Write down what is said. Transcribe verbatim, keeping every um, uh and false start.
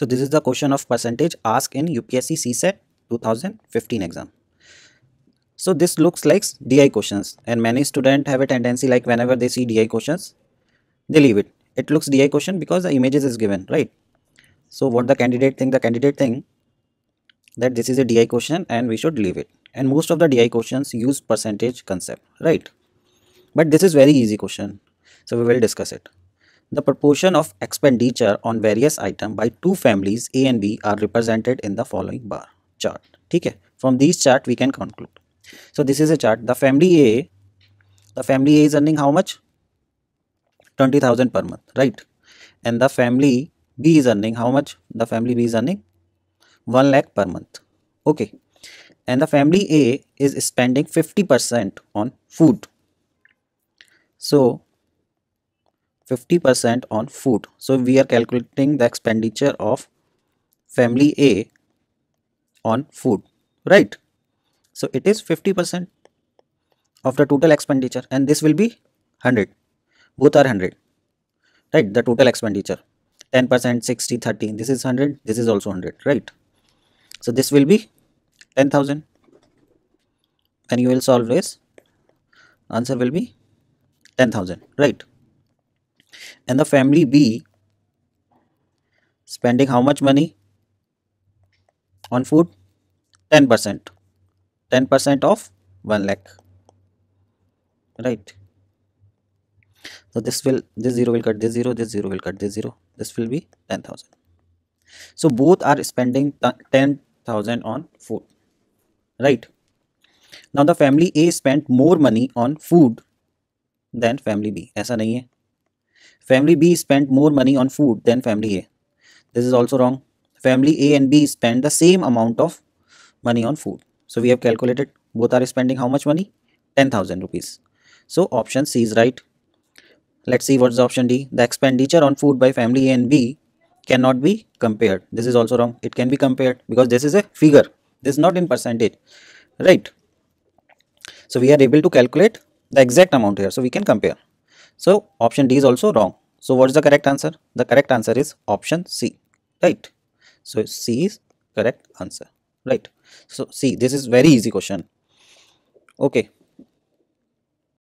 So this is the question of percentage asked in U P S C C SAT two thousand fifteen exam. So this looks like D I questions, and many students have a tendency like whenever they see D I questions, they leave it. It looks D I question because the images is given, right? So what the candidate think, the candidate think that this is a D I question and we should leave it. And most of the D I questions use percentage concept, right? But this is very easy question, so we will discuss it. The proportion of expenditure on various items by two families A and B are represented in the following bar chart. Okay? From these chart we can conclude. So this is a chart. The family A, the family A is earning how much? twenty thousand per month, right? And the family B is earning how much? The family B is earning one lakh per month. Okay. And the family A is spending fifty percent on food. So fifty percent on food. So we are calculating the expenditure of family A on food, right? So it is fifty percent of the total expenditure, and this will be one hundred. Both are one hundred, right? The total expenditure ten percent, sixty, thirty. This is one hundred, this is also one hundred, right? So this will be ten thousand, and you will solve this. Answer will be ten thousand, right? And the family B spending how much money on food? ten percent. ten percent of one lakh, right? So this will, this zero will cut this zero, this zero will cut this zero. This will be ten thousand. So both are spending ten thousand on food, right? Now the family A spent more money on food than family B. ऐसा नहीं है. Family B spent more money on food than family A. This is also wrong. Family A and B spend the same amount of money on food. So we have calculated both are spending how much money? ten thousand rupees. So option C is right. Let's see what's the option D. The expenditure on food by family A and B cannot be compared. This is also wrong. It can be compared because this is a figure. This is not in percentage, right? So we are able to calculate the exact amount here. So we can compare. So option D is also wrong. So what's the correct answer? The correct answer is option C, right? So C is correct answer, right? So see, this is very easy question. Okay.